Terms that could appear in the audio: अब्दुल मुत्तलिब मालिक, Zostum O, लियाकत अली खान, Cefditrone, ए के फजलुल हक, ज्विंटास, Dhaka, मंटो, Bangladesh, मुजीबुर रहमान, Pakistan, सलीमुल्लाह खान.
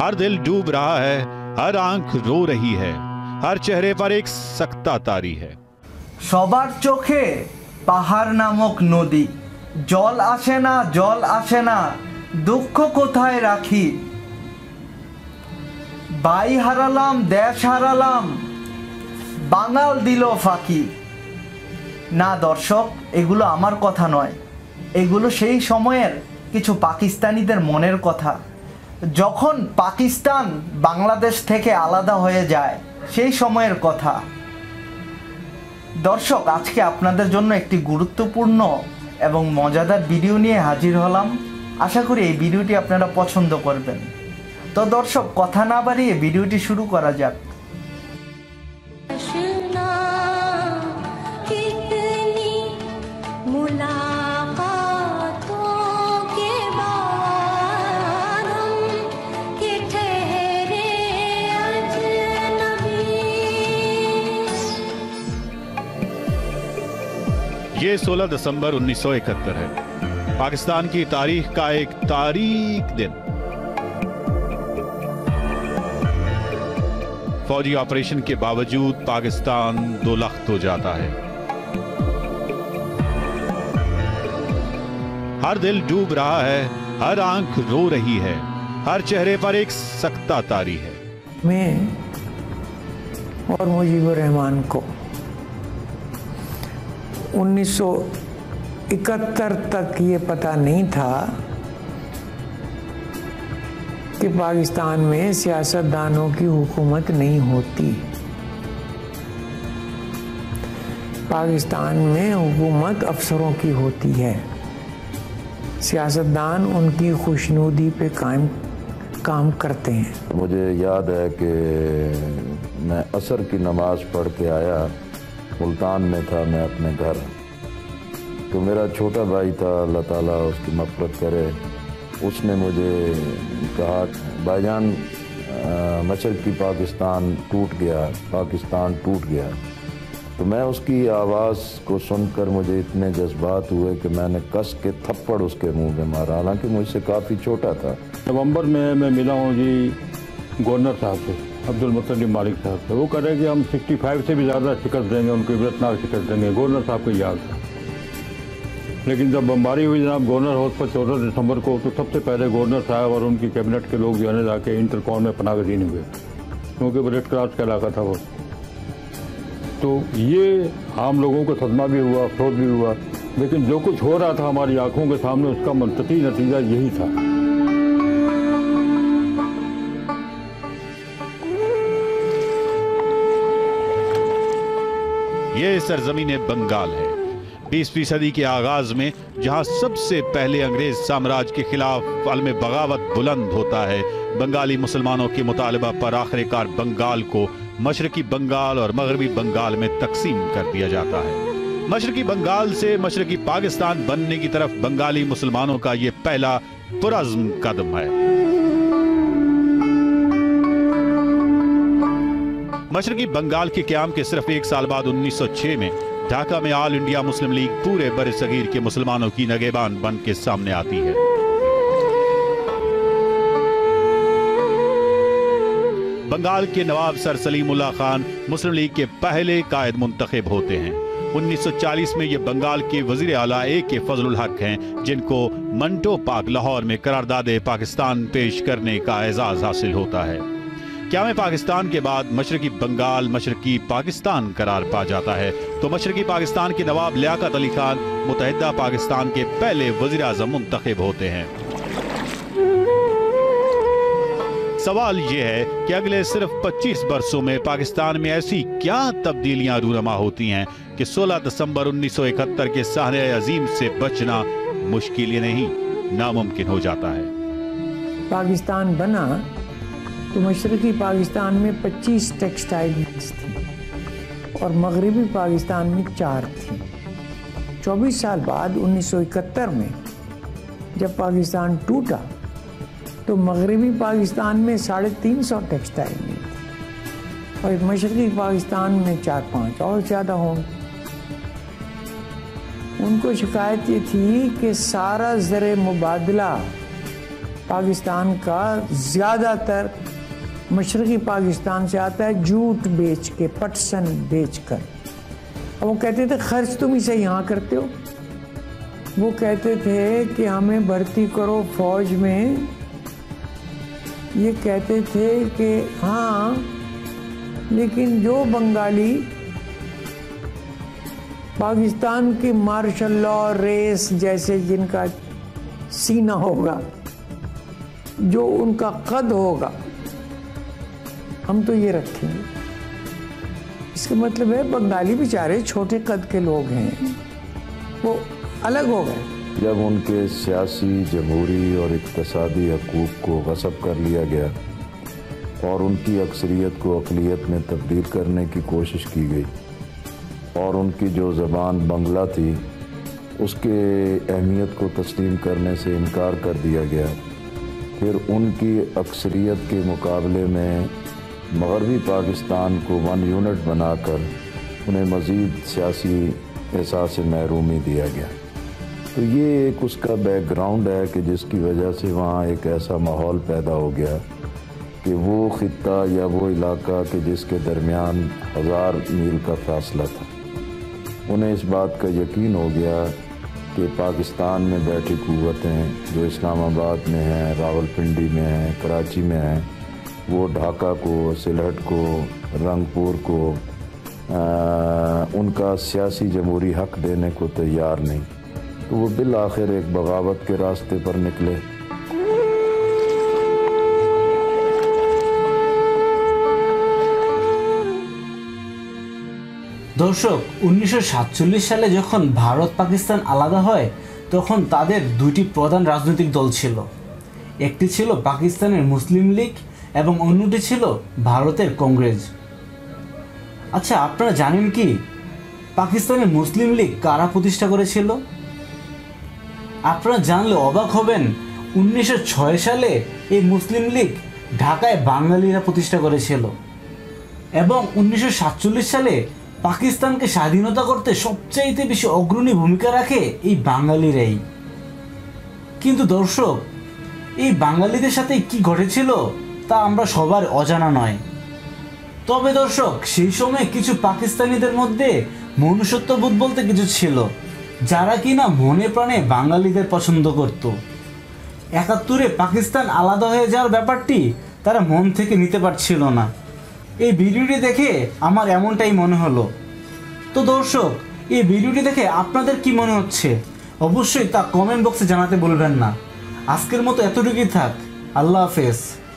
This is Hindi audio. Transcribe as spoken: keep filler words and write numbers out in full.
हर दिल डूब रहा है, हर आंख रो रही है, हर चेहरे पर एक सख्ता तारी है। সবার চোখে পাহাড় নামক নদী, জল আসে না জল আসে না, দুঃখ কোথায় রাখি। ভাই হারালাম দেশ হারালাম, বাঙাল দিল ফাঁকি। না দর্শক, এগুলো আমার কথা নয়, এগুলো সেই সময়ের কিছু পাকিস্তানিদের মনের কথা। যখন পাকিস্তান বাংলাদেশ থেকে আলাদা হয়ে যায় সেই সময়ের কথা। দর্শক, আজকে আপনাদের জন্য একটি গুরুত্বপূর্ণ এবং মজাদার ভিডিও নিয়ে হাজির হলাম। আশা করি এই ভিডিওটি আপনারা পছন্দ করবেন। তো দর্শক, কথা না বাড়িয়ে ভিডিওটি শুরু করা যাক। ये सोलह दिसंबर उन्नीस सौ इकहत्तर है, पाकिस्तान की तारीख का एक तारीख दिन। फौजी ऑपरेशन के बावजूद पाकिस्तान दो लख्त हो जाता है। हर दिल डूब रहा है, हर आंख रो रही है, हर चेहरे पर एक सख्ता तारी है। मैं और मुजीबुर रहमान को उन्नीस सौ इकहत्तर तक ये पता नहीं था कि पाकिस्तान में सियासतदानों की हुकूमत नहीं होती। पाकिस्तान में हुकूमत अफसरों की होती है। सियासतदान उनकी खुशनुदी पे कायम काम करते हैं। मुझे याद है कि मैं असर की नमाज पढ़ के आया, मुल्तान में था मैं अपने घर, तो मेरा छोटा भाई था, अल्लाह ताला उसकी मफ़रत करे, उसने मुझे कहा भाईजान मशरक़ी पाकिस्तान टूट गया, पाकिस्तान टूट गया। तो मैं उसकी आवाज़ को सुनकर मुझे इतने जज्बात हुए कि मैंने कस के थप्पड़ उसके मुंह में मारा, हालांकि मुझसे काफ़ी छोटा था। नवंबर में मैं मिला हूँ जी गवर्नर साहब से, अब्दुल मुत्तलिब मालिक साहब से। वो कह रहे हैं कि हम पैंसठ से भी ज़्यादा शिकस्त देंगे, उनको इबरतनाक शिकस्त देंगे, गवर्नर साहब को याद था। लेकिन जब बमबारी हुई जनाब गवर्नर हाउस पर चौदह दिसंबर को, तो सबसे पहले गवर्नर साहब और उनकी कैबिनेट के लोग जो है जाके इंटरकॉन में पनाहगज़ीन हुए, क्योंकि वो रेड क्रॉस का इलाका था। वो तो ये आम लोगों को सदमा भी हुआ, अफसोस भी हुआ, लेकिन जो कुछ हो रहा था हमारी आँखों के सामने उसका मनतकी नतीजा यही था। ये सरजमीन बंगाल है, बीसवीं सदी के आगाज में, जहां सबसे पहले अंग्रेज साम्राज्य के खिलाफ अलमे बगावत बुलंद होता है। बंगाली मुसलमानों के मुतालबा पर आखिरकार बंगाल को मशरकी बंगाल और मगरबी बंगाल में तकसीम कर दिया जाता है। मशरकी बंगाल से मशरकी पाकिस्तान बनने की तरफ बंगाली मुसलमानों का ये पहला पुरज़्म कदम है। मशरकी बंगाल के क्याम के सिर्फ एक साल बाद उन्नीस सौ छह में ढाका में ऑल इंडिया मुस्लिम लीग पूरे बरसगीर के मुसलमानों की नगेबान बन के सामने आती है। बंगाल के नवाब सर सलीमुल्लाह खान मुस्लिम लीग के पहले कायद मुंतखब होते हैं। उन्नीस सौ चालीस में ये बंगाल के वजीर आला ए के फजलुल हक हैं, जिनको मंटो पाक लाहौर में करारदादे पाकिस्तान पेश करने का एजाज हासिल होता है। क्या में पाकिस्तान के बाद मशरकी बंगाल मशरकी पाकिस्तान करार पा जाता है। तो मशरकी पाकिस्तान के नवाब लियाकत अली खान मुतहदा पाकिस्तान के पहले वजीर आज़म मुंतखब होते हैं। सवाल यह है कि अगले सिर्फ पच्चीस बरसों में पाकिस्तान में ऐसी क्या तब्दीलियां रूनमा होती हैं कि सोलह दिसंबर उन्नीस सौ इकहत्तर के सहरे अजीम से बचना मुश्किल ही नहीं नामुमकिन हो जाता है। पाकिस्तान बना तो मशरक़ी पाकिस्तान में पच्चीस टेक्सटाइल मिल्स थी और मगरबी पाकिस्तान में चार थी। चौबीस साल बाद उन्नीस सौ इकहत्तर में जब पाकिस्तान टूटा तो मगरबी पाकिस्तान में साढ़े तीन सौ टेक्सटाइल मिल थी और मशरक़ी पाकिस्तान में चार पाँच और ज़्यादा होंगे। उनको शिकायत ये थी कि सारा ज़र मुबादला पाकिस्तान का ज़्यादातर मशरक़ी पाकिस्तान से आता है, जूट बेच के, पटसन बेच कर। वो कहते थे खर्च तुम इसे यहाँ करते हो। वो कहते थे कि हमें भर्ती करो फौज में। ये कहते थे कि हाँ, लेकिन जो बंगाली पाकिस्तान की मार्शल लॉ रेस जैसे जिनका सीना होगा, जो उनका कद होगा, हम तो ये रखेंगे। इसका मतलब है बंगाली बेचारे छोटे कद के लोग हैं, वो अलग हो गए। जब उनके सियासी, जमहूरी और इक्तसादी हकूक़ को गस्ब कर लिया गया और उनकी अक्सरियत को अक़लियत में तब्दील करने की कोशिश की गई और उनकी जो ज़बान बंगला थी उसके अहमियत को तस्लीम करने से इनकार कर दिया गया, फिर उनकी अक्सरियत के मुकाबले में मगरबी पाकिस्तान को वन यूनिट बनाकर उन्हें मज़ीद सियासी एहसास महरूमी दिया गया। तो ये एक उसका बैकग्राउंड है कि जिसकी वजह से वहाँ एक ऐसा माहौल पैदा हो गया कि वो ख़ित्ता या वो इलाका कि जिसके दरमियान हज़ार मील का फासला था, उन्हें इस बात का यकीन हो गया कि पाकिस्तान में बैठी कुव्वतें जो इस्लामाबाद में हैं, रावलपिंडी में हैं, कराची में हैं, वो ढाका को, सिलहट को, रंगपुर को आ, उनका सियासी जमहूरी हक देने को तैयार नहीं। तो वो बिल आखिर एक बगावत के रास्ते पर निकले। दर्शक, उन्नीस सौ सैंतालीस সালে যখন ভারত পাকিস্তান আলাদা হয় তখন তাদের দুইটি প্রধান রাজনৈতিক দল ছিল। একটি ছিল পাকিস্তানের মুসলিম লীগ এবং অন্যটি ছিল ভারতের কংগ্রেস। আচ্ছা, আপনারা জানেন কি পাকিস্তানের মুসলিম লীগ কারা প্রতিষ্ঠা করেছিল? আপনারা জানলে অবাক হবেন, উনিশশো ছয় সালে এই মুসলিম লীগ ঢাকায় বাঙালিরা প্রতিষ্ঠা করেছিল এবং উনিশশো সাতচল্লিশ সালে पाकिस्तान के स्वाधीनता करते सबचाइते बेशी अग्रणी भूमिका राखे ये बांगालीराई। किन्तु दर्शक, ये बांगालीदेर साथे कि घटेछिलो ता आमरा सबार अजाना नय। तबे दर्शक, सेई समय किछु पाकिस्तानीदेर मध्ये मनुष्यत्वबोध बोलते किछु छिलो जारा किना मने प्राणे बांगालीदेर पसंद करतो। একাত্তরে पाकिस्तान आलादा हये जाओयार ब्यापारटी तारा मन थेके निते पारछिलो ना। এই ভিডিওটি দেখে আমার এমনটাই মনে হলো। তো দর্শক, এই ভিডিওটি দেখে আপনাদের কি মনে হচ্ছে অবশ্যই তা কমেন্ট বক্সে জানাতে ভুলবেন না। আজকের মতো এতটুকুই থাক। আল্লাহ হাফেজ।